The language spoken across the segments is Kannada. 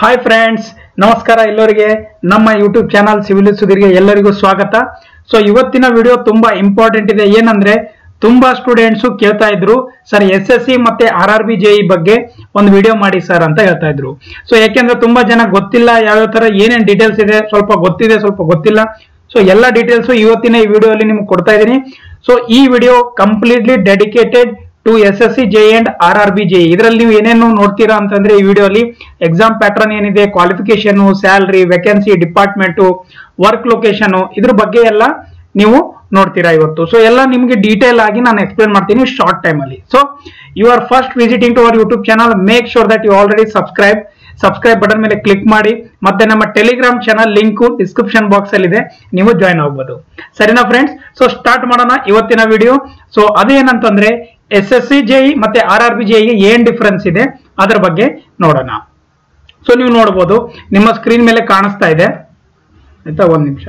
हाय फ्रेंड्स नमस्कार एल्लरिगे नम्म यूट्यूब चैनल सिविल सुधीर एल्लरिगू स्वागत। सो इवत्तिन वीडियो तुम्बा इंपार्टेंट इदे। एनंद्रे तुम्बा स्टूडेंट्स केळ्ता इद्रु सर एसएससी मत्ते आरआरबी जेई बग्गे ओंदु विडियो माडि सर अंत हेळ्ता इद्रु। सो याकेंद्रे तुम्बा जन गोत्तिल्ल याव याव ತರ ಏನೇನ್ ಡೀಟೇಲ್ಸ್ ಇದೆ, ಸ್ವಲ್ಪ ಗೊತ್ತಿದೆ ಸ್ವಲ್ಪ ಗೊತ್ತಿಲ್ಲ। सो ಎಲ್ಲ ಡೀಟೇಲ್ಸ್ ಇವತ್ತಿನ ಈ ವಿಡಿಯೋದಲ್ಲಿ ನಿಮಗೆ ಕೊಡ್ತಾ ಇದೀನಿ। सो ಈ video completely dedicated to SSC JE and RRB JE. इदरल्ली नीवु एनेनु नोड्तीरा अंतंद्रे ई विडियोल्ली एग्जाम पैटर्न एनिदे, qualification, salary, vacancy, department, work location इदर बग्गे एल्ल नीवु नोड्तीरा इवत्तु। सो एल्ल निमगे डीटेल आगि नानु एक्सप्लेन माड्तीनि शॉर्ट टाइम अल्ली। So you are first visiting to our YouTube channel, make sure that you already subscribe button मेले क्लिक माडि। मत्ते नम्म Telegram channel link description box अल्लि इदे, नीवु जॉइन ಆಗಬಹುದು। ಸರಿನಾ ಫ್ರೆಂಡ್ಸ್? सो स्टार्ट ಮಾಡೋಣ ಇವತ್ತಿನ ವಿಡಿಯೋ। सो ಅದೇನಂತಂದ್ರೆ एसएससी जेई मत्ते आरआरबी जेई ऐन डिफरेंस इदे अदर बग्गे नोडोण। सो नीवु नोडबहुदु निम्म स्क्रीन मेले काणुस्ता इदे आयता। ओंदु निमिष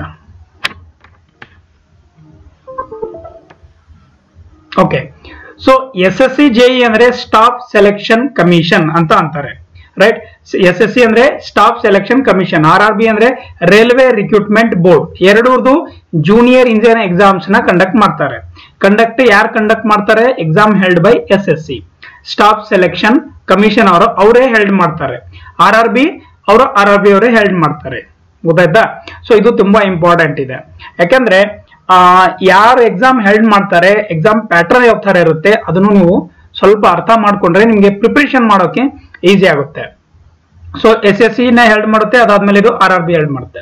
ओके। सो एसएससी जेई अंद्रे स्टाफ सेलेक्शन कमीशन अंत अंतारे, राइट? एसएससी अंद्रे स्टाफ सेलेक्शन कमीशन, आरआरबी अंद्रे रेलवे रिक्रूटमेंट बोर्ड। एरडूरदु जूनियर इंजीनियर एग्जाम्स ना कंडक्ट माड्तारे। कंडक्ट यार कंडक्ट माड्तारे? Exam held by SSC staff selection commission अवरे हेल्ड माड्तारे। आरआरबी अवरे हेल्ड माड्तारे, ಗೊತ್ತಾಯ್ತಾ? सो ಇದು ತುಂಬಾ ಇಂಪಾರ್ಟೆಂಟ್ ಇದೆ, ಯಾಕಂದ್ರೆ ಯಾರು ಎಕ್ಸಾಮ್ ಹೆಲ್ಡ್ ಮಾಡ್ತಾರೆ, ಎಕ್ಸಾಮ್ ಪ್ಯಾಟರ್ನ್ ಯಾವ ತರ ಇರುತ್ತೆ ಅದನ್ನು ನೀವು ಸ್ವಲ್ಪ ಅರ್ಥ ಮಾಡ್ಕೊಂಡ್ರೆ ನಿಮಗೆ ಪ್ರಿಪರೇಷನ್ ಮಾಡೋಕೆ ಈಜಿ ಆಗುತ್ತೆ। सो एसएससी ने हेल्ड ಮಾಡುತ್ತೆ, ಅದಾದ್ಮೇಲೆ ಇದು ಆರ್ಆರ್ಬಿ ಹೆಲ್ಡ್ ಮಾಡುತ್ತೆ।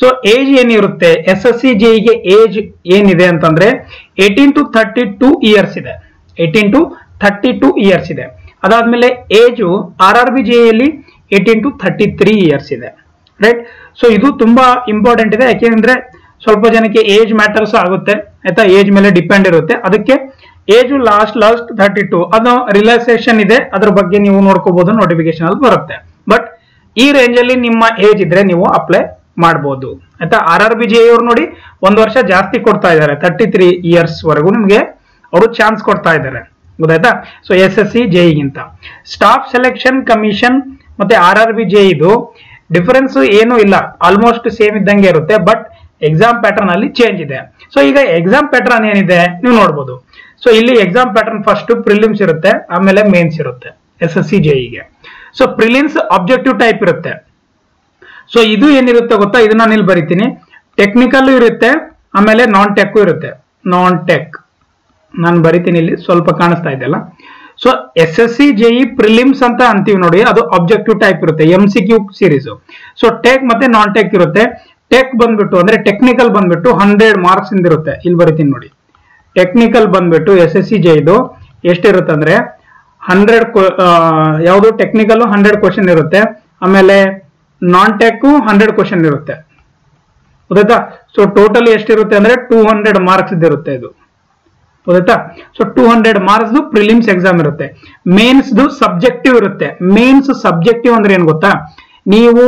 सो एज ಏನಿರುತ್ತೆ एसएससी जेई ಗೆ एज ಏನಿದೆ ಅಂತಂದ್ರೆ 18 to 32 ಇಯರ್ಸ್ ಇದೆ, 18 to 32 ಇಯರ್ಸ್ ಇದೆ। ಅದಾದ್ಮೇಲೆ ಏಜ್ ಆರ್ಆರ್ಬಿ जेई ಯಲ್ಲಿ 18 to 33 ಇಯರ್ಸ್ ಇದೆ, ರೈಟ್? सो ಇದು ತುಂಬಾ ಇಂಪಾರ್ಟೆಂಟ್ ಇದೆ, ಯಾಕೆಂದ್ರೆ ಸ್ವಲ್ಪ ಜನಕ್ಕೆ ಏಜ್ ಮ್ಯಾಟರ್ಸ್ ಆಗುತ್ತೆ ಆಯ್ತಾ, ಏಜ್ ಮೇಲೆ ಡಿಪೆಂಡ್ ಇರುತ್ತೆ। ಅದಕ್ಕೆ एज लास्ट 32 ಅದು ರಿಲ್ಯಾಕ್ಸೇಷನ್ ಇದೆ, ಅದರ ಬಗ್ಗೆ ನೀವು ನೋಡ್ಕೋಬಹುದು, ನೋಟಿಫಿಕೇಶನ್ ಅಲ್ಲಿ ಬರುತ್ತೆ। ಬಟ್ ಈ ರೇಂಜ್ ಅಲ್ಲಿ ನಿಮ್ಮ ಏಜ್ ಇದ್ರೆ ನೀವು ಅಪ್ಲೈ ಮಾಡಬಹುದು ಆಯ್ತಾ। ಆರ್ಆರ್ಬಿ ಜೆಇ ಅವರು ನೋಡಿ ಒಂದು ವರ್ಷ ಜಾಸ್ತಿ ಕೊಡ್ತಾ ಇದ್ದಾರೆ, 33 ಇಯರ್ಸ್ ವರೆಗೂ ನಿಮಗೆ ಅವರು ಚಾನ್ಸ್ ಕೊಡ್ತಾ ಇದ್ದಾರೆ, ಗೊತ್ತಾಯ್ತಾ? ಸೋ ಎಸ್ಎಸ್ಸಿ ಜೆಇ ಗಿಂತ ಸ್ಟಾಫ್ ಸೆಲೆಕ್ಷನ್ ಕಮಿಷನ್ ಮತ್ತೆ ಆರ್ಆರ್ಬಿ ಜೆಇ ಇದು ಡಿಫರೆನ್ಸ್ ಏನು ಇಲ್ಲ, ಆಲ್ಮೋಸ್ಟ್ ಸೇಮ್ ಇದ್ದಂಗೆ ಇರುತ್ತೆ। ಬಟ್ ಎಕ್ಸಾಮ್ ಪ್ಯಾಟರ್ನ್ ಅಲ್ಲಿ ಚೇಂಜ್ ಇದೆ। ಸೋ ಈಗ ಎಕ್ಸಾಮ್ ಪ್ಯಾಟರ್ನ್ ಏನಿದೆ ನೀವು ನೋಡಬಹುದು। सो ಇಲ್ಲಿ ಎಕ್ಸಾಮ್ ಪ್ಯಾಟರ್ನ್ ಫಸ್ಟ್ ಪ್ರಿಲಿಮ್ಸ್ ಇರುತ್ತೆ, ಆಮೇಲೆ ಮೇನ್ಸ್ ಇರುತ್ತೆ ಎಸ್ಎಸ್ಸಿ ಜೆಇ ಗೆ। सो ಪ್ರಿಲಿಮ್ಸ್ ಆಬ್ಜೆಕ್ಟಿವ್ ಟೈಪ್ ಇರುತ್ತೆ। सो ಇದು ಏನಿರುತ್ತೆ ಗೊತ್ತಾ, ಇದನ್ನ ನಾನು ಇಲ್ಲಿ ಬರೀತೀನಿ, ಟೆಕ್ನಿಕಲ್ ಇರುತ್ತೆ, ಆಮೇಲೆ ನಾನ್ ಟೆಕ್ ಇರುತ್ತೆ। ನಾನ್ ಟೆಕ್ ನಾನು ಬರೀತೀನಿ, ಇಲ್ಲಿ ಸ್ವಲ್ಪ ಕಾಣಿಸ್ತಾ ಇದೆಯಲ್ಲ। सो ಎಸ್ಎಸ್ಸಿ ಜೆಇ ಪ್ರಿಲಿಮ್ಸ್ ಅಂತ ಅಂತೀವಿ ನೋಡಿ, ಅದು ಆಬ್ಜೆಕ್ಟಿವ್ ಟೈಪ್ ಇರುತ್ತೆ, ಎಂಸಿಕ್ಯೂ ಸೀರೀಸ್। सो ಟೆಕ್ ಮತ್ತೆ ನಾನ್ ಟೆಕ್ ಇರುತ್ತೆ। ಟೆಕ್ ಬಂದ್ಬಿಟ್ಟು ಅಂದ್ರೆ ಟೆಕ್ನಿಕಲ್ ಬಂದ್ಬಿಟ್ಟು 100 ಮಾರ್ಕ್ಸ್ ಇಂದ ಇರುತ್ತೆ, ಇಲ್ಲಿ ಬರೀತೀನಿ ನೋಡಿ। ಟೆಕ್ನಿಕಲ್ ಬಂದ್ಬಿಟ್ಟು ಎಸ್ಎಸ್ಸಿ ಜೆಇ ಇದು ಎಷ್ಟಿರುತ್ತೆ ಅಂದ್ರೆ 100, ಯಾವುದು ಟೆಕ್ನಿಕಲ್ 100 ಕ್ವೆಶ್ಚನ್ ಇರುತ್ತೆ, ಆಮೇಲೆ ನಾನ್ ಟೆಕ್ 100 ಕ್ವೆಶ್ಚನ್ ಇರುತ್ತೆ, ಗೊತ್ತಾಯ್ತಾ? ಸೊ ಟೋಟಲ್ ಎಷ್ಟಿರುತ್ತೆ ಅಂದ್ರೆ 200 ಮಾರ್ಕ್ಸ್ ಇರುತ್ತೆ ಇದು, ಗೊತ್ತಾಯ್ತಾ? ಸೊ 200 ಮಾರ್ಕ್ಸ್ ಪ್ರಿಲಿಮ್ಸ್ ಎಕ್ಸಾಮ್ ಇರುತ್ತೆ। ಮೇನ್ಸ್ ಸಬ್ಜೆಕ್ಟಿವ್ ಇರುತ್ತೆ। ಮೇನ್ಸ್ ಸಬ್ಜೆಕ್ಟಿವ್ ಅಂದ್ರೆ ಏನು ಗೊತ್ತಾ, ನೀವು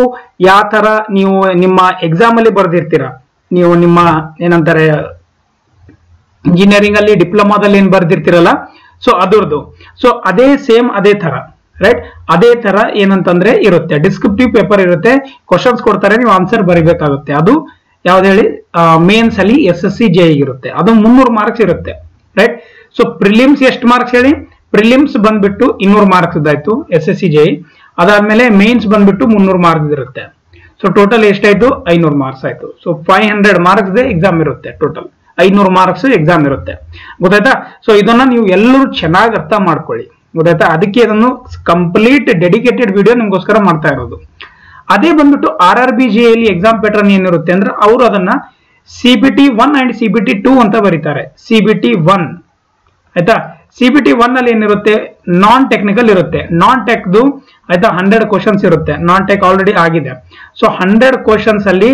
ಯಾವ ತರ ನೀವು ನಿಮ್ಮ ಎಕ್ಸಾಮ್ ಅಲ್ಲಿ ಬರ್ದಿರ್ತೀರಾ, ನೀವು ನಿಮ್ಮ ಏನಂತಾರೆ ಇಂಜಿನಿಯರಿಂಗ್ ಅಲ್ಲಿ ಡಿಪ್ಲೊಮಾದಲ್ಲಿ ಏನ್ ಬರ್ದಿರ್ತಿರಲ್ಲ, ಸೊ ಅದರದು, ಸೊ ಅದೇ ಸೇಮ್ ಅದೇ ತರ, ರೈಟ್? ಅದೇ ತರ ಏನಂತಂದ್ರೆ ಇರುತ್ತೆ, ಡಿಸ್ಕ್ರಿಪ್ಟಿವ್ ಪೇಪರ್ ಇರುತ್ತೆ, ಕ್ವಶನ್ಸ್ ಕೊಡ್ತಾರೆ, ನೀವು ಆನ್ಸರ್ ಬರೀಬೇಕಾಗುತ್ತೆ। ಅದು ಯಾವ್ದು ಹೇಳಿ, ಮೇನ್ಸ್ ಅಲ್ಲಿ ಎಸ್ಎಸ್ಸಿ ಜೆಇ ಇರುತ್ತೆ, ಅದು 300 ಮಾರ್ಕ್ಸ್ ಇರುತ್ತೆ, ರೈಟ್? ಸೊ ಪ್ರಿಲಿಮ್ಸ್ ಎಷ್ಟು ಮಾರ್ಕ್ಸ್ ಹೇಳಿ, ಪ್ರಿಲಿಮ್ಸ್ ಬಂದ್ಬಿಟ್ಟು 200 ಮಾರ್ಕ್ಸ್ ಇದಾಯ್ತು ಎಸ್ಎಸ್ಸಿ ಜೆಇ, ಅದಾದ್ಮೇಲೆ ಮೇನ್ಸ್ ಬಂದ್ಬಿಟ್ಟು 300 ಮಾರ್ಕ್ಸ್ ಇರುತ್ತೆ। ಸೊ ಟೋಟಲ್ ಎಷ್ಟಾಯ್ತು, 500 ಮಾರ್ಕ್ಸ್ ಆಯ್ತು। ಸೊ 500 ಮಾರ್ಕ್ಸ್ ಎಕ್ಸಾಮ್ ಇರುತ್ತೆ, ಟೋಟಲ್ 500 ಮಾರ್ಕ್ಸ್ ಎಕ್ಸಾಮ್ ಇರುತ್ತೆ, ಗೊತ್ತಾಯ್ತಾ? ಸೊ ಇದನ್ನ ನೀವು ಎಲ್ಲರೂ ಚೆನ್ನಾಗಿ ಅರ್ಥ ಮಾಡ್ಕೊಳ್ಳಿ, ಗೊತ್ತಾಯ್ತಾ? ಅದಕ್ಕೆ ಇದನ್ನು ಕಂಪ್ಲೀಟ್ ಡೆಡಿಕೇಟೆಡ್ ವಿಡಿಯೋ ನಿಮಗೋಸ್ಕರ ಮಾಡ್ತಾ ಇರೋದು। ಅದೇ ಬಂದ್ಬಿಟ್ಟು ಆರ್ಆರ್ಬಿ ಜೆಇ ಯಲ್ಲಿ ಎಕ್ಸಾಮ್ ಪ್ಯಾಟರ್ನ್ ಏನಿರುತ್ತೆ ಅಂದ್ರೆ ಅವರು ಅದನ್ನ CBT 1 ಅಂಡ್ CBT 2 ಅಂತ ಬರೀತಾರೆ, CBT 1 ಆಯ್ತಾ। CBT 1 ಅಲ್ಲಿ ಏನಿರುತ್ತೆ, ನಾನ್ ಟೆಕ್ನಿಕಲ್ ಇರುತ್ತೆ, ನಾನ್ ಟೆಕ್ ಆಯ್ತಾ 100 ಕ್ವಶನ್ಸ್ ಇರುತ್ತೆ, ನಾನ್ ಟೆಕ್ ಆಲ್ರೆಡಿ ಆಗಿದೆ। ಸೊ 100 ಕ್ವಶನ್ಸ್ ಅಲ್ಲಿ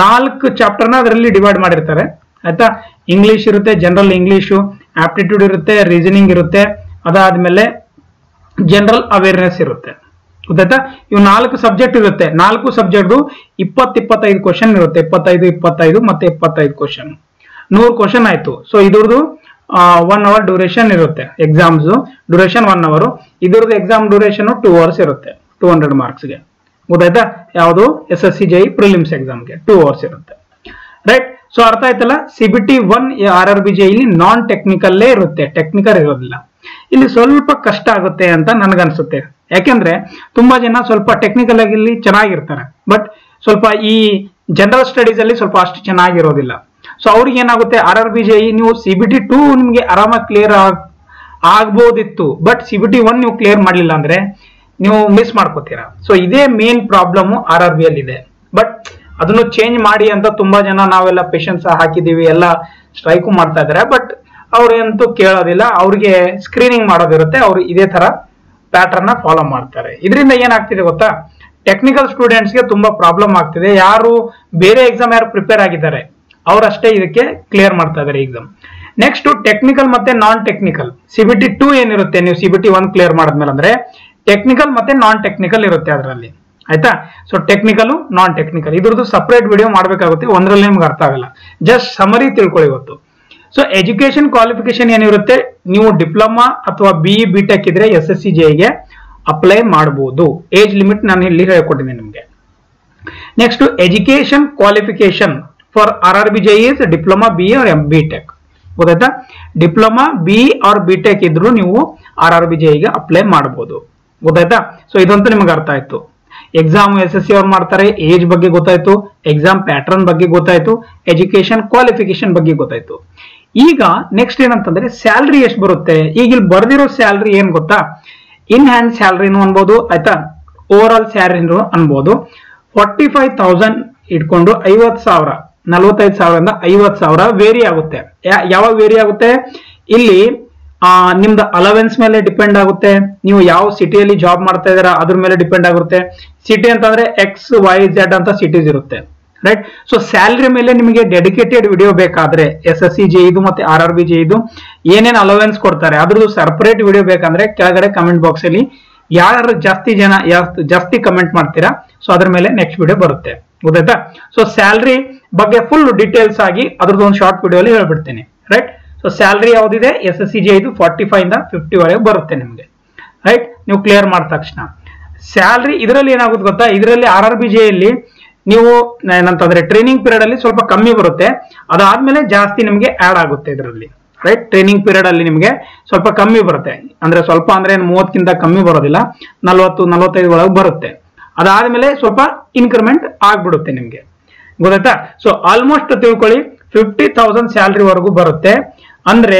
4 ಚಾಪ್ಟರ್ ನ ಅದರಲ್ಲಿ ಡಿವೈಡ್ ಮಾಡಿರ್ತಾರೆ ಆಯ್ತಾ। ಇಂಗ್ಲಿಷ್ ಇರುತ್ತೆ, ಜನರಲ್ ಇಂಗ್ಲಿಷು, ಆಪ್ಟಿಟ್ಯೂಡ್ ಇರುತ್ತೆ, ರೀಸನಿಂಗ್ ಇರುತ್ತೆ, ಅದಾದ್ಮೇಲೆ ಜನರಲ್ ಅವೇರ್ನೆಸ್ ಇರುತ್ತೆ, ಗೊತ್ತಾಯ್ತಾ? ಇವು 4 ಸಬ್ಜೆಕ್ಟ್ ಇರುತ್ತೆ, 4 ಸಬ್ಜೆಕ್ಟ್ 20-25 ಕ್ವಶನ್ ಇರುತ್ತೆ, 25-25 ಮತ್ತೆ 25 ಕ್ವಶನ್, 100 ಕ್ವಶನ್ ಆಯ್ತು। ಸೊ ಇದ್ರದ್ದು 1 hour ಡ್ಯೂರೇಷನ್ ಇರುತ್ತೆ, ಎಕ್ಸಾಮ್ಸ್ ಡ್ಯೂರೇಷನ್ 1 hour, ಇದ್ರದ್ದು ಎಕ್ಸಾಮ್ ಡ್ಯೂರೇಷನ್ 2 hours ಇರುತ್ತೆ, 200 ಮಾರ್ಕ್ಸ್ಗೆ, ಗೊತ್ತಾಯ್ತಾ ಯಾವುದು SSC JE prelims exam ಗೆ 2 hours ಇರುತ್ತೆ ರೈಟ್ ಸೋ ಅರ್ಥ ಆಯ್ತಲ್ಲ CBT 1 RRB JE ಇಲ್ಲಿ ನಾನ್ ಟೆಕ್ನಿಕಲ್ ಇರುತ್ತೆ ಟೆಕ್ನಿಕಲ್ ಇರೋದಿಲ್ಲ ಇಲ್ಲಿ ಸ್ವಲ್ಪ ಕಷ್ಟ ಆಗುತ್ತೆ ಅಂತ ನನಗೆ ಅನ್ಸುತ್ತೆ ಯಾಕೆಂದ್ರೆ ತುಂಬಾ ಜನ ಸ್ವಲ್ಪ ಟೆಕ್ನಿಕಲ್ ಆಗಿ ಇಲ್ಲಿ ಚೆನ್ನಾಗಿರ್ತಾರೆ ಬಟ್ ಸ್ವಲ್ಪ ಈ ಜನರಲ್ ಸ್ಟಡೀಸ್ ಅಲ್ಲಿ ಸ್ವಲ್ಪ ಅಷ್ಟು ಚೆನ್ನಾಗಿರೋದಿಲ್ಲ ಸೋ ಅವರಿಗೆ ಏನಾಗುತ್ತೆ RRB JE ನೀವು CBT 2 ನಿಮಗೆ ಆರಾಮಾಗಿ ಕ್ಲಿಯರ್ ಆಗಬಹುದು ಬಟ್ CBT 1 ನೀವು ಕ್ಲಿಯರ್ ಮಾಡಲಿಲ್ಲ ಅಂದ್ರೆ ನೀವು ಮಿಸ್ ಮಾಡ್ಕೊತೀರಾ ಸೋ ಇದೇ ಮೇನ್ ಪ್ರಾಬ್ಲಮ್ RRB ಅಲ್ಲಿ ಇದೆ ಬಟ್ ಅದನ್ನು ಚೇಂಜ್ ಮಾಡಿ ಅಂತ ತುಂಬಾ ಜನ ನಾವೆಲ್ಲ ಪೇಷನ್ಸ್ ಹಾಕಿದೀವಿ ಎಲ್ಲ ಸ್ಟ್ರೈಕ್ ಮಾಡ್ತಾ ಇದ್ದಾರೆ ಬಟ್ ಅವರಂತೂ ಕೇಳೋದಿಲ್ಲ ಅವರಿಗೆ ಸ್ಕ್ರೀನಿಂಗ್ ಮಾಡೋದಿರುತ್ತೆ ಅವರು ಇದೇ ತರ ಪ್ಯಾಟರ್ನ್ ಅನ್ನು ಫಾಲೋ ಮಾಡ್ತಾರೆ ಇದರಿಂದ ಏನಾಗ್ತಿದೆ ಗೊತ್ತಾ ಟೆಕ್ನಿಕಲ್ ಸ್ಟೂಡೆಂಟ್ಸ್ ಗೆ ತುಂಬಾ ಪ್ರಾಬ್ಲಮ್ ಆಗ್ತಿದೆ ಯಾರು ಬೇರೆ ಎಕ್ಸಾಮ್ ಯಾರು ಪ್ರಿಪೇರ್ ಆಗಿದ್ದಾರೆ ಅವರಷ್ಟೇ ಇದಕ್ಕೆ ಕ್ಲಿಯರ್ ಮಾಡ್ತಾ ಇದ್ದಾರೆ ಎಕ್ಸಾಮ್ ನೆಕ್ಸ್ಟ್ ಟೆಕ್ನಿಕಲ್ ಮತ್ತೆ ನಾನ್ ಟೆಕ್ನಿಕಲ್ ಸಿಬಿಟಿ 2 ಏನಿರುತ್ತೆ ನೀವು ಸಿಬಿಟಿ 1 ಕ್ಲಿಯರ್ ಮಾಡಿದ್ಮೇಲೆ ಅಂದ್ರೆ टेक्निकल मत्ते नॉन टेक्निकल इरुत्ते ಅದರಲ್ಲಿ ಆಯ್ತಾ ಸೋ ಟೆಕ್ನಿಕಲ್ ನಾನ್ ಟೆಕ್ನಿಕಲ್ ಇದರದು ಸೆಪರೇಟ್ ವಿಡಿಯೋ ಮಾಡಬೇಕಾಗುತ್ತೆ ಒಂದರಲ್ಲಿ ನಿಮಗೆ ಅರ್ಥ ಆಗಲ್ಲ ಜಸ್ಟ್ ಸಮರಿ ತಿಳ್ಕೊಳ್ಳಿ ಇವತ್ತು ಸೋ ಎಜುಕೇಶನ್ ಕ್ವಾಲಿಫಿಕೇಶನ್ ಏನಿರುತ್ತೆ ನೀವು ಡಿಪ್ಲೋಮಾ ಅಥವಾ ಬಿಇ ಬಿಟೆಕ್ ಇದ್ರೆ ಎಸ್ಎಸ್ಸಿ ಜೆಇ ಗೆ ಅಪ್ಲೈ ಮಾಡಬಹುದು ಏಜ್ ಲಿಮಿಟ್ ನಾನು ಇಲ್ಲಿ ಹೇಳಿಕೊಟ್ಟಿದ್ದೀನಿ ನಿಮಗೆ next education qualification for RRB JE is diploma BE or BTech ಗೊತ್ತಾಯ್ತಾ ಡಿಪ್ಲೋಮಾ ಬಿಇ ಆರ್ ಬಿಟೆಕ್ ಇದ್ರೂ ನೀವು ಆರ್ಆರ್ಬಿ ಜೆಇ ಗೆ ಅಪ್ಲೈ ಮಾಡಬಹುದು ಗೊತ್ತಾಯ್ತಾ ಸೋ ಇದಂತೂ ನಿಮಗೆ ಅರ್ಥ ಆಯ್ತು ಎಕ್ಸಾಮ್ ಎಸ್ಎಸ್ಸಿ ಅವರು ಮಾಡ್ತಾರೆ ಏಜ್ ಬಗ್ಗೆ ಗೊತ್ತಾಯ್ತು ಎಕ್ಸಾಮ್ ಪ್ಯಾಟರ್ನ್ ಬಗ್ಗೆ ಗೊತ್ತಾಯ್ತು ಎಜುಕೇಶನ್ ಕ್ವಾಲಿಫಿಕೇಶನ್ ಬಗ್ಗೆ ಗೊತ್ತಾಯ್ತು ಈಗ ನೆಕ್ಸ್ಟ್ ಏನಂತಂದ್ರೆ ಸ್ಯಾಲರಿ ಎಷ್ಟು ಬರುತ್ತೆ ಈಗ ಇಲ್ಲಿ ಬರ್ದಿರೋ ಸ್ಯಾಲರಿ ಏನು ಗೊತ್ತಾ ಇನ್ ಹ್ಯಾಂಡ್ ಸ್ಯಾಲರಿನೂ ಅನ್ಬಹುದು ಆಯ್ತಾ ಓವರ್ ಆಲ್ ಸ್ಯಾಲರಿನೂ ಅನ್ಬಹುದು 45,000 ಇಟ್ಕೊಂಡು 50,000 45,000 50,000 ವೇರಿ ಆಗುತ್ತೆ ಯಾವಾಗ ವೇರಿ ಆಗುತ್ತೆ ಇಲ್ಲಿ ನಿಮ್ಮದು ಅಲವೆನ್ಸ್ ಮೇಲೆ ಡಿಪೆಂಡ್ ಆಗುತ್ತೆ ನೀವು ಯಾವ ಸಿಟಿಯಲ್ಲಿ ಜಾಬ್ ಮಾಡ್ತಾ ಇದ್ದೀರಾ ಅದರ ಮೇಲೆ ಡಿಪೆಂಡ್ ಆಗುತ್ತೆ ಸಿಟಿ ಅಂತಂದ್ರೆ ಎಕ್ಸ್ ವೈ ಝೆಡ್ ಅಂತ ಸಿಟೀಸ್ ಇರುತ್ತೆ ರೈಟ್ ಸೋ ಸ್ಯಾಲರಿ ಮೇಲೆ ನಿಮಗೆ ಡೆಡಿಕೇಟೆಡ್ ವಿಡಿಯೋ ಬೇಕಾದ್ರೆ ಎಸ್ಎಸ್ಸಿ ಜೆಇ ಇದು ಮತ್ತೆ ಆರ್ಆರ್ಬಿ ಜೆಇ ಇದು ಏನೇನು ಅಲವೆನ್ಸ್ ಕೊಡ್ತಾರೆ ಅದರದ್ದು ಸೆಪರೇಟ್ ವಿಡಿಯೋ ಬೇಕಂದ್ರೆ ಕೆಳಗಡೆ ಕಮೆಂಟ್ ಬಾಕ್ಸ್ ಅಲ್ಲಿ ಯಾರು ಜಾಸ್ತಿ ಕಮೆಂಟ್ ಮಾಡ್ತೀರಾ ಸೋ ಅದರ ಮೇಲೆ ನೆಕ್ಸ್ಟ್ ವಿಡಿಯೋ ಬರುತ್ತೆ ಗೊತ್ತಾಯ್ತಾ ಸೋ ಸ್ಯಾಲರಿ ಬಗ್ಗೆ ಫುಲ್ ಡೀಟೇಲ್ಸ್ ಆಗಿ ಅದರದ್ದು ಒಂದು ಶಾರ್ಟ್ ವಿಡಿಯೋ ಅಲ್ಲಿ ಹೇಳ್ಬಿಡ್ತೀನಿ ರೈಟ್ सो सैलरी याद एसएससी जे 45 इंद 50 वे बरुत्ते निमगे राइट नीवु क्लियर माड तक्षण सैलरी इदरल्ली एनागुत्ते गोत्ता इदरल्ली आरआरबी जे यल्ली नीवु एनंतंद्रे ट्रेनिंग पीरियड अल्ली स्वल्प कम्मी बरुत्ते अदु आदमेले जास्ति निमगे ऐड आगुत्ते इदरल्ली राइट ट्रेनिंग पीरियड अल्ली निमगे स्वल्प कम्मी बरुत्ते अंद्रे स्वल्प अंद्रे 30 गिंत कम्मी बरोदिल्ल 40 45 ಒಳಗೆ ಬರುತ್ತೆ ಅದ ಆದಮೇಲೆ ಸ್ವಲ್ಪ ಇನ್ಕ್ರಿಮೆಂಟ್ ಆಗಿಬಿಡುತ್ತೆ ನಿಮಗೆ ಗೊತ್ತಾಯ್ತಾ ಸೋ ಆಲ್ಮೋಸ್ಟ್ ತಿಳ್ಕೊಳ್ಳಿ 50,000 ಸ್ಯಾಲರಿ ವರೆಗೂ ಬರುತ್ತೆ ಅಂದ್ರೆ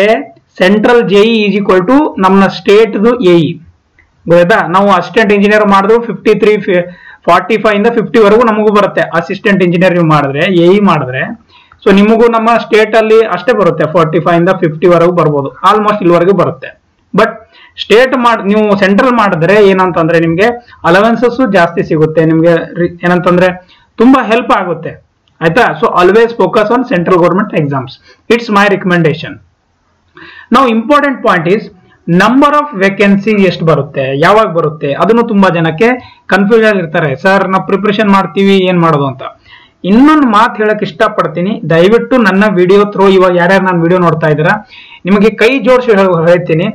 central JE is equal to ನಮ್ಮ ಸ್ಟೇಟ್ ಎಇ ಗೊತ್ತಾ ನಾವು ಅಸಿಸ್ಟೆಂಟ್ ಇಂಜಿನಿಯರ್ ಮಾಡಿದ್ರು 45 ಇಂದ 50 ವರೆಗೂ ನಮಗೂ ಬರುತ್ತೆ ಅಸಿಸ್ಟೆಂಟ್ ಇಂಜಿನಿಯರ್ ನೀವು ಮಾಡಿದ್ರೆ ಎಇ ಮಾಡಿದ್ರೆ ಸೊ ನಿಮಗೂ ನಮ್ಮ ಸ್ಟೇಟ್ ಅಲ್ಲಿ ಅಷ್ಟೇ ಬರುತ್ತೆ 45 ಇಂದ 50 ವರೆಗೂ ಬರಬಹುದು ಆಲ್ಮೋಸ್ಟ್ ಇಲ್ಲಿವರೆಗೂ ಬರುತ್ತೆ ಬಟ್ ಸ್ಟೇಟ್ ನೀವು ಸೆಂಟ್ರಲ್ ಮಾಡಿದ್ರೆ ಏನಂತಂದ್ರೆ ನಿಮಗೆ ಅಲವೆನ್ಸಸ್ ಜಾಸ್ತಿ ಸಿಗುತ್ತೆ ನಿಮಗೆ ಏನಂತಂದ್ರೆ ತುಂಬಾ ಹೆಲ್ಪ್ ಆಗುತ್ತೆ ಆಯ್ತಾ so always focus on central government exams it's my recommendation ನಾವು important point is number of vacancy ಎಷ್ಟು ಬರುತ್ತೆ ಯಾವಾಗ ಬರುತ್ತೆ ಅದನ್ನು ತುಂಬಾ ಜನಕ್ಕೆ ಕನ್ಫ್ಯೂಷನ್ ಇರ್ತಾರೆ ಸರ್ ನಾವು ಪ್ರಿಪರೇಷನ್ ಮಾಡ್ತೀವಿ ಏನ್ ಮಾಡೋದು ಅಂತ ಇನ್ನೊಂದು ಮಾತು ಹೇಳಕ್ ಇಷ್ಟಪಡ್ತೀನಿ ದಯವಿಟ್ಟು ನನ್ನ ವಿಡಿಯೋ ಥ್ರೂ ಇವಾಗ ಯಾರ್ಯಾರು ನಾನು ವಿಡಿಯೋ ನೋಡ್ತಾ ಇದ್ದೀರಾ ನಿಮಗೆ ಕೈ ಜೋಡಿಸಿ ಹೇಳ್ತೀನಿ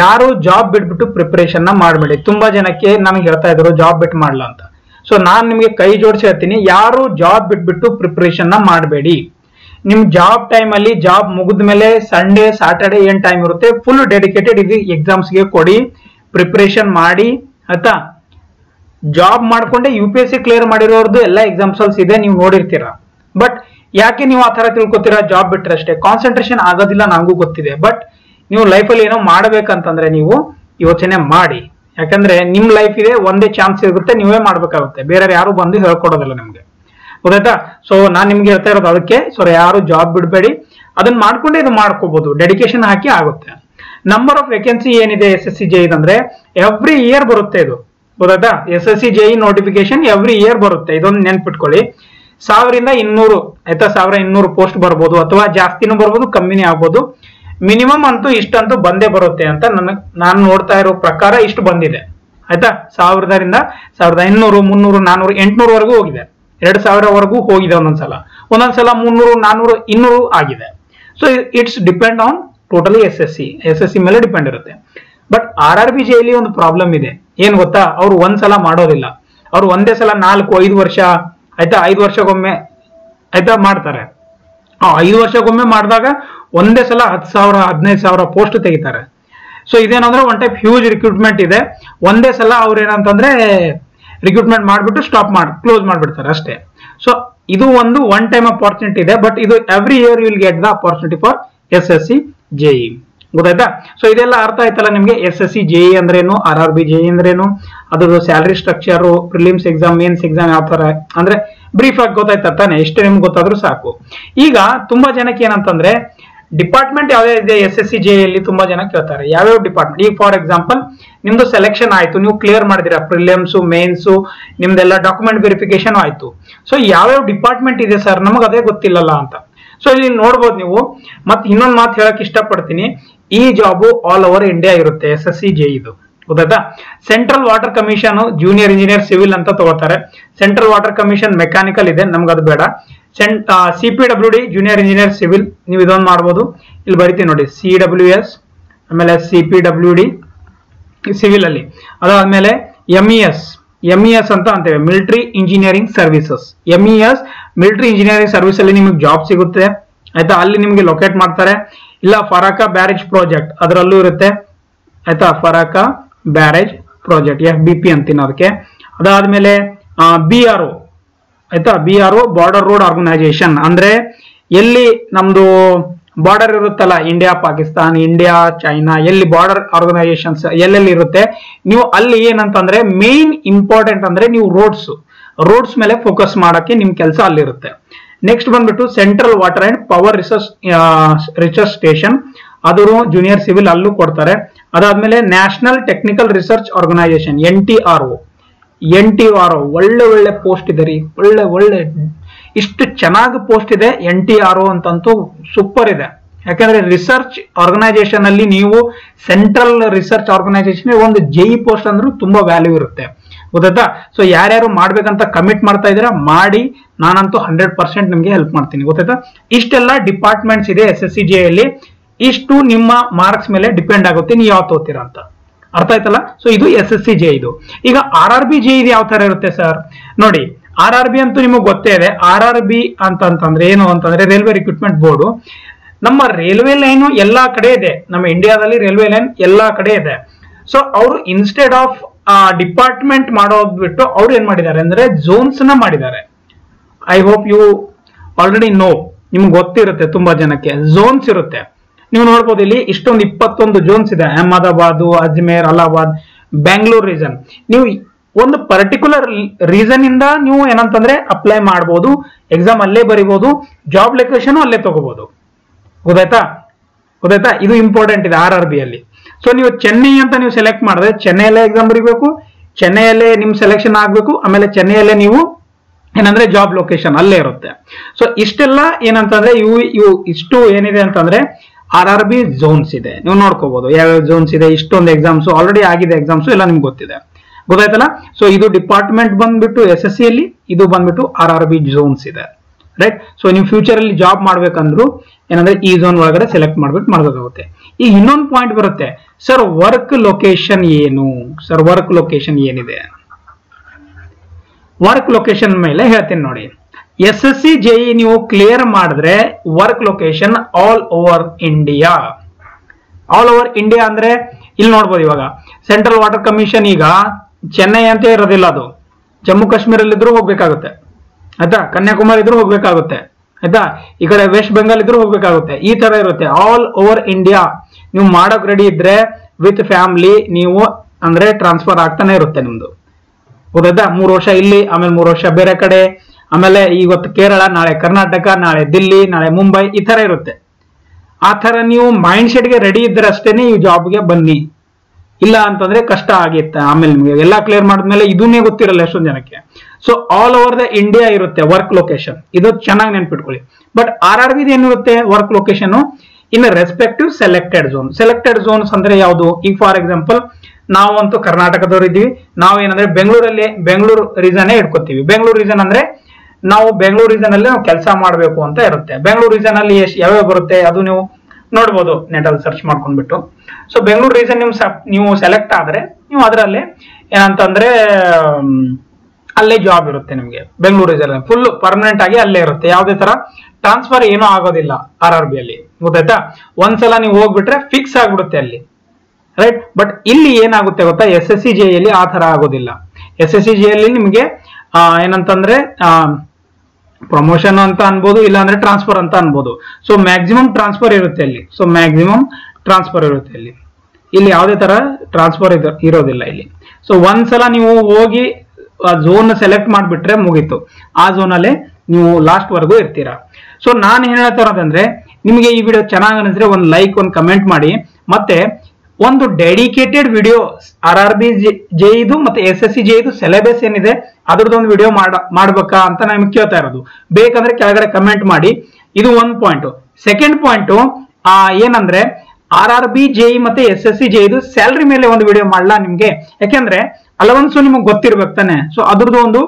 ಯಾರು ಜಾಬ್ ಬಿಟ್ಬಿಟ್ಟು ಪ್ರಿಪರೇಷನ್ ನ ಮಾಡಬೇಡಿ ತುಂಬಾ ಜನಕ್ಕೆ ನನಗೆ ಹೇಳ್ತಾ ಇದ್ರು ಜಾಬ್ ಬಿಟ್ಟು ಮಾಡಲ್ಲ ಅಂತ ಸೊ ನಾನು ನಿಮಗೆ ಕೈ ಜೋಡಿಸಿ ಹೇಳ್ತೀನಿ ಯಾರು ಜಾಬ್ ಬಿಟ್ಬಿಟ್ಟು ಪ್ರಿಪರೇಷನ್ ನ ಮಾಡಬೇಡಿ ನಿಮ್ ಜಾಬ್ ಟೈಮ್ ಅಲ್ಲಿ ಜಾಬ್ ಮುಗಿದ ಮೇಲೆ ಸಂಡೇ ಸ್ಯಾಟರ್ಡೆ ಏನ್ ಟೈಮ್ ಇರುತ್ತೆ ಫುಲ್ ಡೆಡಿಕೇಟೆಡ್ ಇದು ಎಕ್ಸಾಮ್ಸ್ ಗೆ ಕೊಡಿ ಪ್ರಿಪರೇಷನ್ ಮಾಡಿ ಆಯ್ತಾ ಜಾಬ್ ಮಾಡ್ಕೊಂಡೆ UPSC ಕ್ಲಿಯರ್ ಮಾಡಿರೋರ್ದು ಎಲ್ಲ ಎಕ್ಸಾಮ್ಸ್ ಇದೆ ನೀವು ನೋಡಿರ್ತೀರಾ ಬಟ್ ಯಾಕೆ ನೀವು ಆತರ ತಿಳ್ಕೊತೀರಾ ಜಾಬ್ ಬಿಟ್ರೆ ಅಷ್ಟೇ ಕಾನ್ಸಂಟ್ರೇಷನ್ ಆಗೋದಿಲ್ಲ ನನಗೂ ಗೊತ್ತಿದೆ ಬಟ್ ನೀವು ಲೈಫಲ್ಲಿ ಏನೋ ಮಾಡ್ಬೇಕಂತಂದ್ರೆ ನೀವು ಯೋಚನೆ ಮಾಡಿ ಯಾಕಂದ್ರೆ ನಿಮ್ ಲೈಫ್ ಇದೆ ಒಂದೇ ಚಾನ್ಸ್ ಇರುತ್ತೆ ನೀವೇ ಮಾಡ್ಬೇಕಾಗುತ್ತೆ ಬೇರೆ ಯಾರು ಬಂದು ಹೇಳ್ಕೊಡೋದಿಲ್ಲ ನಿಮ್ಗೆ ಗೊತ್ತಾಯ್ತಾ ಸೊ ನಾನ್ ನಿಮ್ಗೆ ಹೇಳ್ತಾ ಇರೋದು ಅದಕ್ಕೆ ಸೊ ಯಾರು ಜಾಬ್ ಬಿಡಬೇಡಿ ಅದನ್ನ ಮಾಡ್ಕೊಂಡೆ ಇದು ಮಾಡ್ಕೋಬಹುದು ಡೆಡಿಕೇಶನ್ ಹಾಕಿ ಆಗುತ್ತೆ ನಂಬರ್ ಆಫ್ ವೇಕೆನ್ಸಿ ಏನಿದೆ SSC JE ಅಂದ್ರೆ ಎವ್ರಿ ಇಯರ್ ಬರುತ್ತೆ ಇದು ಗೊತ್ತಾಯ್ತಾ SSC JE notification every year ಬರುತ್ತೆ ಇದೊಂದು ನೆನ್ಪಿಟ್ಕೊಳ್ಳಿ 1,200 ಆಯ್ತಾ 1,200 ಪೋಸ್ಟ್ ಬರ್ಬೋದು ಅಥವಾ ಜಾಸ್ತಿನೂ ಬರ್ಬೋದು ಕಮ್ಮಿನೇ ಆಗ್ಬೋದು ಮಿನಿಮಮ್ ಅಂತೂ ಇಷ್ಟಂತೂ ಬಂದೇ ಬರುತ್ತೆ ಅಂತ ನಾನು ನೋಡ್ತಾ ಇರೋ ಪ್ರಕಾರ ಇಷ್ಟು ಬಂದಿದೆ ಆಯ್ತಾ 1,200, 1,500, 300, 400, 800 ವರೆಗೂ ಹೋಗಿದೆ 2,000 ವರೆಗೂ ಹೋಗಿದೆ ಒಂದೊಂದ್ಸಲ 300, 400, 200 ಆಗಿದೆ so it's depend on totally SSC ಮೇಲೆ ಡಿಪೆಂಡ್ ಇರುತ್ತೆ ಬಟ್ ಆರ್ಆರ್ಬಿ ಜೆಯಲ್ಲಿ ಒಂದು ಪ್ರಾಬ್ಲಮ್ ಇದೆ ಏನ್ ಗೊತ್ತಾ ಅವ್ರು ಒಂದ್ಸಲ ಮಾಡೋದಿಲ್ಲ ಅವರು ಒಂದೇ ಸಲ 4-5 ವರ್ಷ ಆಯ್ತಾ 5 ವರ್ಷಕ್ಕೊಮ್ಮೆ ಆಯ್ತಾ ಮಾಡ್ತಾರೆ. ಆ 5 ವರ್ಷಕ್ಕೊಮ್ಮೆ ಮಾಡಿದಾಗ ಒಂದೇ ಸಲ 10,000-15,000 ಪೋಸ್ಟ್ ತೆಗಿತಾರೆ. ಸೊ ಇದೇನಂದ್ರೆ ಒನ್ ಟೈಪ್ ಹ್ಯೂಜ್ ರಿಕ್ರೂಟ್ಮೆಂಟ್ ಇದೆ. ಒಂದೇ ಸಲ ಅವ್ರು ಏನಂತಂದ್ರೆ ರಿಕ್ರೂಟ್ಮೆಂಟ್ ಮಾಡಿಬಿಟ್ಟು ಸ್ಟಾಪ್ ಮಾಡಿ ಕ್ಲೋಸ್ ಮಾಡಿಬಿಡ್ತಾರೆ ಅಷ್ಟೇ. ಸೊ ಇದು ಒಂದು ಒನ್ ಟೈಮ್ ಅಪಾರ್ಚುನಿಟಿ ಇದೆ, ಬಟ್ ಇದು every year will get the opportunity for SSC JE. ಗೊತ್ತಾಯ್ತಾ? ಸೊ ಇದೆಲ್ಲ ಅರ್ಥ ಆಯ್ತಲ್ಲ ನಿಮ್ಗೆ. SSC JE ಅಂದ್ರೇನು, RRB JE ಅಂದ್ರೇನು, ಅದ್ರ salary structure, prelims exam, mains exam ಯಾವ ತರ ಅಂದ್ರೆ ಬ್ರೀಫ್ ಆಗಿ ಗೊತ್ತಾಯ್ತಾ ತಾನೆ? ಎಷ್ಟು ನಿಮ್ಗೆ ಗೊತ್ತಾದ್ರೂ ಸಾಕು. ಈಗ ತುಂಬಾ ಜನಕ್ಕೆ ಏನಂತಂದ್ರೆ ಡಿಪಾರ್ಟ್ಮೆಂಟ್ ಯಾವ್ಯಾವ ಇದೆ SSC JE ಅಲ್ಲಿ ತುಂಬಾ ಜನ ಕೇಳ್ತಾರೆ. ಯಾವ್ಯಾವ ಡಿಪಾರ್ಟ್ಮೆಂಟ್, ಈಗ ಫಾರ್ ಎಕ್ಸಾಂಪಲ್ ನಿಮ್ದು ಸೆಲೆಕ್ಷನ್ ಆಯ್ತು, ನೀವು ಕ್ಲಿಯರ್ ಮಾಡಿದಿರಾ ಪ್ರಿಲಿಮ್ಸ್ ಮೇನ್ಸು, ನಿಮ್ದೆಲ್ಲ ಡಾಕ್ಯುಮೆಂಟ್ ವೆರಿಫಿಕೇಶನ್ ಆಯ್ತು. ಸೊ ಯಾವ್ಯಾವ ಡಿಪಾರ್ಟ್ಮೆಂಟ್ ಇದೆ ಸರ್ ನಮಗ್ ಅದೇ ಗೊತ್ತಿಲ್ಲಲ್ಲ ಅಂತ. ಸೊ ಇಲ್ಲಿ ನೋಡ್ಬೋದು ನೀವು. ಮತ್ತೆ ಇನ್ನೊಂದು ಮಾತು ಹೇಳಕ್ ಇಷ್ಟಪಡ್ತೀನಿ, ಈ ಜಾಬು ಆಲ್ ಓವರ್ ಇಂಡಿಯಾ ಇರುತ್ತೆ SSC JE ಇದು, ಗೊತ್ತಾಯ್ತಾ? Central water commission junior engineer civil ಅಂತ ತಗೋತಾರೆ. ಸೆಂಟ್ರಲ್ ವಾಟರ್ ಕಮಿಷನ್ ಮೆಕ್ಯಾನಿಕಲ್ ಇದೆ, ನಮ್ಗೆ ಅದು ಬೇಡ. CPWD ಜೂನಿಯರ್ ಇಂಜಿನಿಯರ್ ಸಿವಿಲ್, ನೀವು ಇದೊಂದು ಮಾಡ್ಬೋದು. ಇಲ್ಲಿ ಬರೀತೀನಿ ನೋಡಿ, CWS, ಆಮೇಲೆ CPWD ಸಿವಿಲ್ ಅಲ್ಲಿ. ಅದಾದ್ಮೇಲೆ MES ಅಂತ ಅಂತೇವೆ, military engineering services. MES military engineering service ಅಲ್ಲಿ ನಿಮಗೆ ಜಾಬ್ ಸಿಗುತ್ತೆ ಆಯ್ತಾ, ಅಲ್ಲಿ ನಿಮಗೆ ಲೊಕೇಟ್ ಮಾಡ್ತಾರೆ. ಇಲ್ಲ ಫರಾಕ ಬ್ಯಾರೇಜ್ ಪ್ರಾಜೆಕ್ಟ್ ಅದರಲ್ಲೂ ಇರುತ್ತೆ ಆಯ್ತಾ, ಫರಾಕ ಬ್ಯಾರೇಜ್ ಪ್ರಾಜೆಕ್ಟ್ FBP ಅಂತೀನಿ ಅದಕ್ಕೆ. ಅದಾದ್ಮೇಲೆ BRO ಆಯ್ತಾ, BRO ಬಾರ್ಡರ್ ರೋಡ್ ಆರ್ಗನೈಸೇಷನ್ ಅಂದ್ರೆ ಎಲ್ಲಿ ನಮ್ದು ಬಾರ್ಡರ್ ಇರುತ್ತಲ್ಲ, ಇಂಡಿಯಾ ಪಾಕಿಸ್ತಾನ್, ಇಂಡಿಯಾ ಚೈನಾ, ಎಲ್ಲಿ ಬಾರ್ಡರ್ ಆರ್ಗನೈಸೇಷನ್ಸ್ ಎಲ್ಲೆಲ್ಲಿ ಇರುತ್ತೆ ನೀವು ಅಲ್ಲಿ ಏನಂತಂದ್ರೆ ಮೇನ್ ಇಂಪಾರ್ಟೆಂಟ್ ಅಂದ್ರೆ ನೀವು ರೋಡ್ಸ್ ಮೇಲೆ ಫೋಕಸ್ ಮಾಡಕ್ಕೆ ನಿಮ್ ಕೆಲಸ ಅಲ್ಲಿರುತ್ತೆ. ನೆಕ್ಸ್ಟ್ ಬಂದ್ಬಿಟ್ಟು central water and power research station, ಅದು ಜೂನಿಯರ್ ಸಿವಿಲ್, ಅಲ್ಲೂ ಕೊಡ್ತಾರೆ. ಅದಾದ್ಮೇಲೆ national technical research organisation NTRO, ಒಳ್ಳೆ ಪೋಸ್ಟ್ ಇದೆ ರೀ, ಒಳ್ಳೆ ಇಷ್ಟು ಚೆನ್ನಾಗಿ ಪೋಸ್ಟ್ ಇದೆ. NTRO ಅಂತಂತೂ ಸೂಪರ್ ಇದೆ, ಯಾಕಂದ್ರೆ ರಿಸರ್ಚ್ ಆರ್ಗನೈಸೇಷನ್ ಅಲ್ಲಿ ನೀವು ಸೆಂಟ್ರಲ್ ರಿಸರ್ಚ್ ಆರ್ಗನೈಸೇಷನ್ ಒಂದು JE ಪೋಸ್ಟ್ ಅಂದ್ರೂ ತುಂಬಾ ವ್ಯಾಲ್ಯೂ ಇರುತ್ತೆ, ಗೊತ್ತಾಯ್ತಾ? ಸೊ ಯಾರ್ಯಾರು ಮಾಡ್ಬೇಕಂತ ಕಮಿಟ್ ಮಾಡ್ತಾ ಇದ್ದೀರಾ ಮಾಡಿ, ನಾನಂತೂ 100% ನಿಮ್ಗೆ ಹೆಲ್ಪ್ ಮಾಡ್ತೀನಿ, ಗೊತ್ತಾಯ್ತಾ? ಇಷ್ಟೆಲ್ಲ ಡಿಪಾರ್ಟ್ಮೆಂಟ್ಸ್ ಇದೆ SSC JE ಅಲ್ಲಿ. ಇಷ್ಟು ನಿಮ್ಮ ಮಾರ್ಕ್ಸ್ ಮೇಲೆ ಡಿಪೆಂಡ್ ಆಗುತ್ತೆ ನೀವು ಯಾವ ತೋತೀರಾ ಅಂತ, ಅರ್ಥ ಆಯ್ತಲ್ಲ? ಸೊ ಇದು SSC JE ಇದು. ಈಗ RRB JE ಇದು ಯಾವ ತರ ಇರುತ್ತೆ ಸರ್ ನೋಡಿ, RRB ಅಂತೂ ನಿಮಗೆ ಗೊತ್ತೇ ಇದೆ. RRB ಅಂತಂದ್ರೆ ಏನು ಅಂತಂದ್ರೆ ರೈಲ್ವೆ ರಿಕ್ರೂಟ್ಮೆಂಟ್ ಬೋರ್ಡ್. ನಮ್ಮ ರೈಲ್ವೆ ಲೈನ್ ಎಲ್ಲಾ ಕಡೆ ಇದೆ, ನಮ್ಮ ಇಂಡಿಯಾದಲ್ಲಿ ರೈಲ್ವೆ ಲೈನ್ ಎಲ್ಲಾ ಕಡೆ ಇದೆ. ಸೊ ಅವರು ಇನ್ಸ್ಟೆಡ್ ಆಫ್ ಡಿಪಾರ್ಟ್ಮೆಂಟ್ ಮಾಡೋದ್ ಬಿಟ್ಟು ಅವ್ರು ಏನ್ ಮಾಡಿದ್ದಾರೆ ಅಂದ್ರೆ ಝೋನ್ಸ್ ನ ಮಾಡಿದ್ದಾರೆ. I hope you already know, ನಿಮ್ಗೆ ಗೊತ್ತಿರುತ್ತೆ ತುಂಬಾ ಜನಕ್ಕೆ ಝೋನ್ಸ್ ಇರುತ್ತೆ. ನೀವು ನೋಡ್ಬೋದು ಇಲ್ಲಿ ಇಷ್ಟೊಂದು 21 ಝೋನ್ಸ್ ಇದೆ, ಅಹಮದಾಬಾದ್, ಅಜ್ಮೇರ್, ಅಲಹಾಬಾದ್, ಬೆಂಗಳೂರು ರೀಸನ್. ನೀವು ಒಂದು ಪರ್ಟಿಕ್ಯುಲರ್ ರೀಸನ್ ಇಂದ ನೀವು ಏನಂತಂದ್ರೆ ಅಪ್ಲೈ ಮಾಡ್ಬೋದು, ಎಕ್ಸಾಮ್ ಅಲ್ಲೇ ಬರಿಬಹುದು, ಜಾಬ್ ಲೊಕೇಶನ್ ಅಲ್ಲೇ ತಗೋಬಹುದು, ಗೊತ್ತಾಯ್ತಾ? ಇದು ಇಂಪಾರ್ಟೆಂಟ್ ಇದೆ RRB ಅಲ್ಲಿ. ಸೊ ನೀವು ಚೆನ್ನೈ ಅಂತ ನೀವು ಸೆಲೆಕ್ಟ್ ಮಾಡಿದ್ರೆ ಚೆನ್ನೈಯಲ್ಲೇ ಎಕ್ಸಾಮ್ ಬರೀಬೇಕು, ಚೆನ್ನೈಯಲ್ಲೇ ನಿಮ್ ಸೆಲೆಕ್ಷನ್ ಆಗ್ಬೇಕು, ಆಮೇಲೆ ಚೆನ್ನೈಯಲ್ಲೇ ನೀವು ಏನಂದ್ರೆ ಜಾಬ್ ಲೊಕೇಶನ್ ಅಲ್ಲೇ ಇರುತ್ತೆ. ಸೊ ಇಷ್ಟೆಲ್ಲ ಏನಂತಂದ್ರೆ ಇವು ಇಷ್ಟು ಏನಿದೆ ಅಂತಂದ್ರೆ RRB ಝೋನ್ಸ್ ಇದೆ. ನೀವು ನೋಡ್ಕೋಬಹುದು ಯಾವ್ಯಾವ ಝೋನ್ಸ್ ಇದೆ, ಇಷ್ಟೊಂದು ಎಕ್ಸಾಮ್ಸ್ ಆಲ್ರೆಡಿ ಆಗಿದೆ, ಎಕ್ಸಾಮ್ಸ್ ಎಲ್ಲ ನಿಮ್ಗೆ ಗೊತ್ತಿದೆ, ಗೊತ್ತಾಯ್ತಲ್ಲ? ಸೊ ಇದು ಡಿಪಾರ್ಟ್ಮೆಂಟ್ ಬಂದ್ಬಿಟ್ಟು SSC ಅಲ್ಲಿ, ಇದು ಬಂದ್ಬಿಟ್ಟು RRB ಝೋನ್ಸ್ ಇದೆ, ರೈಟ್? ಸೊ ನೀವು ಫ್ಯೂಚರ್ ಅಲ್ಲಿ ಜಾಬ್ ಮಾಡ್ಬೇಕಂದ್ರು ಏನಂದ್ರೆ ಈ ಝೋನ್ ಒಳಗಡೆ ಸೆಲೆಕ್ಟ್ ಮಾಡ್ಬಿಟ್ಟು ಮಾಡ್ಬೇಕಾಗುತ್ತೆ. ಈಗ ಇನ್ನೊಂದು ಪಾಯಿಂಟ್ ಬರುತ್ತೆ, ಸರ್ ವರ್ಕ್ ಲೊಕೇಶನ್ ಏನು? ಸರ್ ವರ್ಕ್ ಲೊಕೇಶನ್ ಏನಿದೆ, ವರ್ಕ್ ಲೊಕೇಶನ್ ಮೇಲೆ ಹೇಳ್ತೀನಿ ನೋಡಿ. SSC JE ನೀವು ಕ್ಲಿಯರ್ ಮಾಡಿದ್ರೆ work location all over India ಅಂದ್ರೆ ಇಲ್ಲಿ ನೋಡ್ಬೋದು. ಇವಾಗ ಸೆಂಟ್ರಲ್ ವಾಟರ್ ಕಮಿಷನ್ ಈಗ ಚೆನ್ನೈ ಅಂತ ಇರೋದಿಲ್ಲ, ಅದು ಜಮ್ಮು ಕಾಶ್ಮೀರಲ್ಲಿ ಇದ್ರೂ ಹೋಗ್ಬೇಕಾಗುತ್ತೆ ಆಯ್ತಾ, ಕನ್ಯಾಕುಮಾರಿ ಇದ್ರೂ ಹೋಗ್ಬೇಕಾಗುತ್ತೆ ಆಯ್ತಾ, ಈ ಕಡೆ ವೆಸ್ಟ್ ಬೆಂಗಾಲ್ ಇದ್ರೂ ಹೋಗ್ಬೇಕಾಗುತ್ತೆ, ಈ ತರ ಇರುತ್ತೆ. ಆಲ್ ಓವರ್ ಇಂಡಿಯಾ ನೀವು ಮಾಡೋಕ್ ರೆಡಿ ಇದ್ರೆ ವಿತ್ ಫ್ಯಾಮಿಲಿ ನೀವು ಅಂದ್ರೆ ಟ್ರಾನ್ಸ್ಫರ್ ಆಗ್ತಾನೆ ಇರುತ್ತೆ ನಿಮ್ದು, ಗೊತ್ತಾಯ್ತಾ? 3 ವರ್ಷ ಇಲ್ಲಿ, ಆಮೇಲೆ 3 ವರ್ಷ ಬೇರೆ ಕಡೆ, ಆಮೇಲೆ ಇವತ್ತು ಕೇರಳ, ನಾಳೆ ಕರ್ನಾಟಕ, ನಾಳೆ ದಿಲ್ಲಿ, ನಾಳೆ ಮುಂಬೈ, ಈ ತರ ಇರುತ್ತೆ. ಆ ತರ ನೀವು ಮೈಂಡ್ ಸೆಟ್ಗೆ ರೆಡಿ ಇದ್ರಷ್ಟೇನೆ ಈ ಜಾಬ್ಗೆ ಬನ್ನಿ, ಇಲ್ಲ ಅಂತಂದ್ರೆ ಕಷ್ಟ ಆಗಿತ್ತೆ. ಆಮೇಲೆ ನಿಮಗೆ ಎಲ್ಲ ಕ್ಲಿಯರ್ ಮಾಡಿದ್ಮೇಲೆ ಇದನ್ನೇ ಗೊತ್ತಿರಲ್ಲ ಎಷ್ಟೊಂದು ಜನಕ್ಕೆ. So all over the India ಇರುತ್ತೆ ವರ್ಕ್ ಲೊಕೇಶನ್, ಇದು ಚೆನ್ನಾಗಿ ನೆನ್ಪಿಟ್ಕೊಳ್ಳಿ. ಬಟ್ RRB ಏನಿರುತ್ತೆ work location in respective selected zone. Selected zones ಅಂದ್ರೆ ಯಾವುದು? ಈಗ ಫಾರ್ ಎಕ್ಸಾಂಪಲ್ ನಾವಂತೂ ಕರ್ನಾಟಕದವ್ರು ಇದ್ದೀವಿ, ನಾವೇನಂದ್ರೆ ಬೆಂಗಳೂರು ರೀಸನ್ ಇಟ್ಕೋತೀವಿ. ಬೆಂಗಳೂರು ರೀಸನ್ ಅಂದ್ರೆ ನಾವು ಬೆಂಗಳೂರು ರೀಸನ್ ಅಲ್ಲಿ ನಾವು ಕೆಲಸ ಮಾಡಬೇಕು ಅಂತ ಇರುತ್ತೆ. ಬೆಂಗಳೂರು ರೀಸನ್ ಅಲ್ಲಿ ಯಾವ್ಯಾವ ಬರುತ್ತೆ ಅದು ನೀವು ನೋಡ್ಬೋದು ನೆಟ್ ಅಲ್ಲಿ ಸರ್ಚ್ ಮಾಡ್ಕೊಂಡ್ಬಿಟ್ಟು. ಸೊ ಬೆಂಗಳೂರು ರೀಸನ್ ನೀವು ಸೆಲೆಕ್ಟ್ ಆದ್ರೆ ನೀವು ಅದರಲ್ಲಿ ಏನಂತಂದ್ರೆ ಅಲ್ಲೇ ಜಾಬ್ ಇರುತ್ತೆ ನಿಮಗೆ ಬೆಂಗಳೂರು ರಿಸರ್ವ್ ಫುಲ್ ಪರ್ಮನೆಂಟ್ ಆಗಿ ಅಲ್ಲೇ ಇರುತ್ತೆ ಯಾವುದೇ ತರ ಟ್ರಾನ್ಸ್ಫರ್ ಏನೋ ಆಗೋದಿಲ್ಲ ಆರ್ಆರ್ಬಿ ಅಲ್ಲಿ ಗೊತ್ತಾಯ್ತಾ ಒಂದ್ಸಲ ನೀವು ಹೋಗ್ಬಿಟ್ರೆ ಫಿಕ್ಸ್ ಆಗಿಬಿಡುತ್ತೆ ಅಲ್ಲಿ ರೈಟ್ ಬಟ್ ಇಲ್ಲಿ ಏನಾಗುತ್ತೆ ಗೊತ್ತಾ ಎಸ್ಎಸ್ಸಿ ಜೆಇ ಅಲ್ಲಿ ಆ ತರ ಆಗೋದಿಲ್ಲ ಎಸ್ಎಸ್ಸಿ ಜೆಇ ಅಲ್ಲಿ ನಿಮಗೆ ಏನಂತಂದ್ರೆ ಪ್ರಮೋಷನ್ ಅಂತ ಅನ್ಬಹುದು ಇಲ್ಲ ಅಂದ್ರೆ ಟ್ರಾನ್ಸ್ಫರ್ ಅಂತ ಅನ್ಬಹುದು ಸೋ ಮ್ಯಾಕ್ಸಿಮಮ್ ಟ್ರಾನ್ಸ್ಫರ್ ಇರುತ್ತೆ ಅಲ್ಲಿ ಸೋ ಮ್ಯಾಕ್ಸಿಮಮ್ ಟ್ರಾನ್ಸ್ಫರ್ ಇರುತ್ತೆ ಅಲ್ಲಿ ಇಲ್ಲಿ ಯಾವುದೇ ತರ ಟ್ರಾನ್ಸ್ಫರ್ ಇರೋದಿಲ್ಲ ಇಲ್ಲಿ ಸೋ ಒಂದ್ಸಲ ನೀವು ಹೋಗಿ ಝೋನ್ ಸೆಲೆಕ್ಟ್ ಮಾಡಿಬಿಟ್ರೆ ಮುಗಿತು ಆ ಝೋನ್ ಅಲ್ಲಿ ನೀವು ಲಾಸ್ಟ್ ವರೆಗೂ ಇರ್ತೀರಾ ಸೋ ನಾನು ಹೇಳ್ತಾ ಇರೋದಂದ್ರೆ ನಿಮಗೆ ಈ ವಿಡಿಯೋ ಚೆನ್ನಾಗಿ ಅನಿಸಿದ್ರೆ ಒಂದು ಲೈಕ್ ಒಂದು ಕಮೆಂಟ್ ಮಾಡಿ ಮತ್ತೆ ಒಂದು ಡೆಡಿಕೇಟೆಡ್ ವಿಡಿಯೋ ಆರ್ಆರ್ಬಿ ಜೆಇದು ಮತ್ತೆ ಎಸ್ಎಸ್ಸಿ ಜೆಇದು ಸಿಲೆಬಸ್ ಏನಿದೆ ಅದರದ್ದು ಒಂದು ವಿಡಿಯೋ ಮಾಡಬೇಕಾ ಅಂತ ನಾನು ಕೇಳ್ತಾ ಇರೋದು ಬೇಕಂದ್ರೆ ಕೆಳಗಡೆ ಕಮೆಂಟ್ ಮಾಡಿ ಇದು ಒಂದು ಪಾಯಿಂಟ್ ಸೆಕೆಂಡ್ ಪಾಯಿಂಟ್ ಏನಂದ್ರೆ ಆರ್ಆರ್ಬಿ ಜೆಇ ಮತ್ತೆ ಎಸ್ಎಸ್ಸಿ ಜೆಇದು ಸ್ಯಾಲರಿ ಮೇಲೆ ಒಂದು ವಿಡಿಯೋ ಮಾಡಲ್ಲ ನಿಮಗೆ ಯಾಕೆಂದ್ರೆ ಅಲವನ್ಸು ನಿಮಗೆ ಗೊತ್ತಿರ್ಬೇಕು ತಾನೆ ಸೊ ಅದ್ರದ್ದು ಒಂದು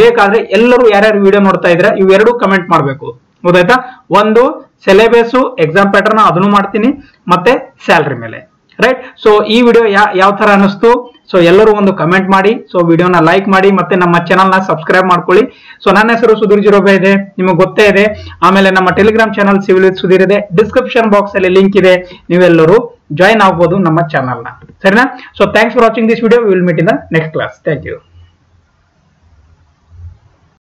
ಬೇಕಾದ್ರೆ ಎಲ್ಲರೂ ಯಾರ್ಯಾರು ವಿಡಿಯೋ ನೋಡ್ತಾ ಇದ್ರೆ ಇವೆರಡು ಕಮೆಂಟ್ ಮಾಡಬೇಕು ಗೊತ್ತಾಯ್ತಾ ಒಂದು ಸಿಲೆಬಸ್ ಎಕ್ಸಾಮ್ ಪ್ಯಾಟರ್ನ್ ಅದನ್ನು ಮಾಡ್ತೀನಿ ಮತ್ತೆ ಸ್ಯಾಲರಿ ಮೇಲೆ ರೈಟ್ ಸೊ ಈ ವಿಡಿಯೋ ಯಾವ ತರ ಅನಿಸ್ತು ಸೊ ಎಲ್ಲರೂ ಒಂದು ಕಮೆಂಟ್ ಮಾಡಿ ಸೊ ವಿಡಿಯೋನ ಲೈಕ್ ಮಾಡಿ ಮತ್ತೆ ನಮ್ಮ ಚಾನಲ್ ನ ಸಬ್ಸ್ಕ್ರೈಬ್ ಮಾಡ್ಕೊಳ್ಳಿ ಸೊ ನನ್ನ ಹೆಸರು ಸುಧೀರ್ ಜಿರೋಬೆ ಇದೆ ನಿಮಗೆ ಗೊತ್ತೇ ಇದೆ ಆಮೇಲೆ ನಮ್ಮ Telegram channel civil with Sudhir ಇದೆ ಡಿಸ್ಕ್ರಿಪ್ಷನ್ ಬಾಕ್ಸ್ ಅಲ್ಲಿ ಲಿಂಕ್ ಇದೆ ನೀವೆಲ್ಲರೂ ಜಾಯಿನ್ ಆಗ್ಬೋದು ನಮ್ಮ ಚಾನಲ್ ನ ಸರಿನಾ so thanks for watching this video will meet in the next class thank you